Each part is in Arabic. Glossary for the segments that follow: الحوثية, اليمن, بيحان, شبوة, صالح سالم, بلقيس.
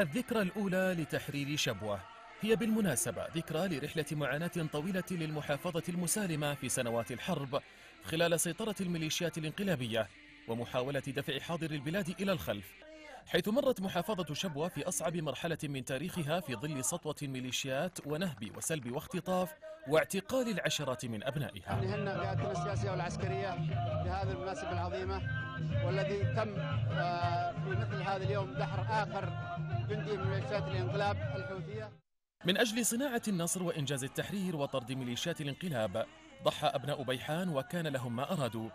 الذكرى الأولى لتحرير شبوة هي بالمناسبة ذكرى لرحلة معاناة طويلة للمحافظة المسالمة في سنوات الحرب خلال سيطرة الميليشيات الانقلابية ومحاولة دفع حاضر البلاد إلى الخلف، حيث مرت محافظة شبوة في أصعب مرحلة من تاريخها في ظل سطوة الميليشيات ونهب وسلب واختطاف واعتقال العشرات من أبنائها. نهن قيادتنا السياسية والعسكرية بهذه المناسبة العظيمة، والذي تم في مثل هذا اليوم دحر آخر جندي من ميليشيات الانقلاب الحوثية. من أجل صناعة النصر وإنجاز التحرير وطرد ميليشيات الانقلاب ضحى أبناء بيحان وكان لهم ما أرادوا،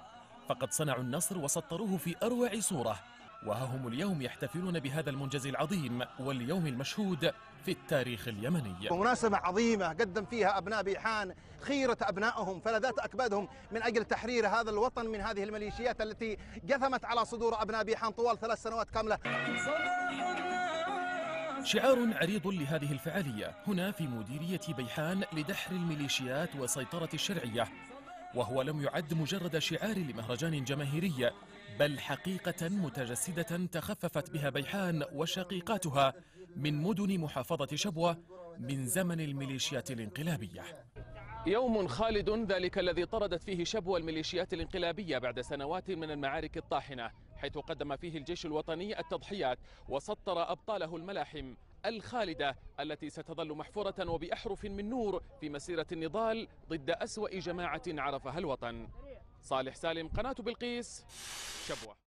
فقد صنعوا النصر وسطروه في أروع صورة، وهم اليوم يحتفلون بهذا المنجز العظيم واليوم المشهود في التاريخ اليمني. ومناسبة عظيمة قدم فيها أبناء بيحان خيرة أبنائهم فلذات أكبادهم من أجل تحرير هذا الوطن من هذه الميليشيات التي جثمت على صدور أبناء بيحان طوال 3 سنوات كاملة. شعار عريض لهذه الفعالية هنا في مديرية بيحان لدحر الميليشيات وسيطرة الشرعية، وهو لم يعد مجرد شعار لمهرجان جماهيري، بل حقيقة متجسدة تخففت بها بيحان وشقيقاتها من مدن محافظة شبوة من زمن الميليشيات الانقلابية. يوم خالد ذلك الذي طردت فيه شبوة الميليشيات الانقلابية بعد سنوات من المعارك الطاحنة، حيث قدم فيه الجيش الوطني التضحيات وسطر أبطاله الملاحم الخالدة التي ستظل محفورة وبأحرف من نور في مسيرة النضال ضد أسوأ جماعة عرفها الوطن. صالح سالم، قناة بلقيس، شبوة.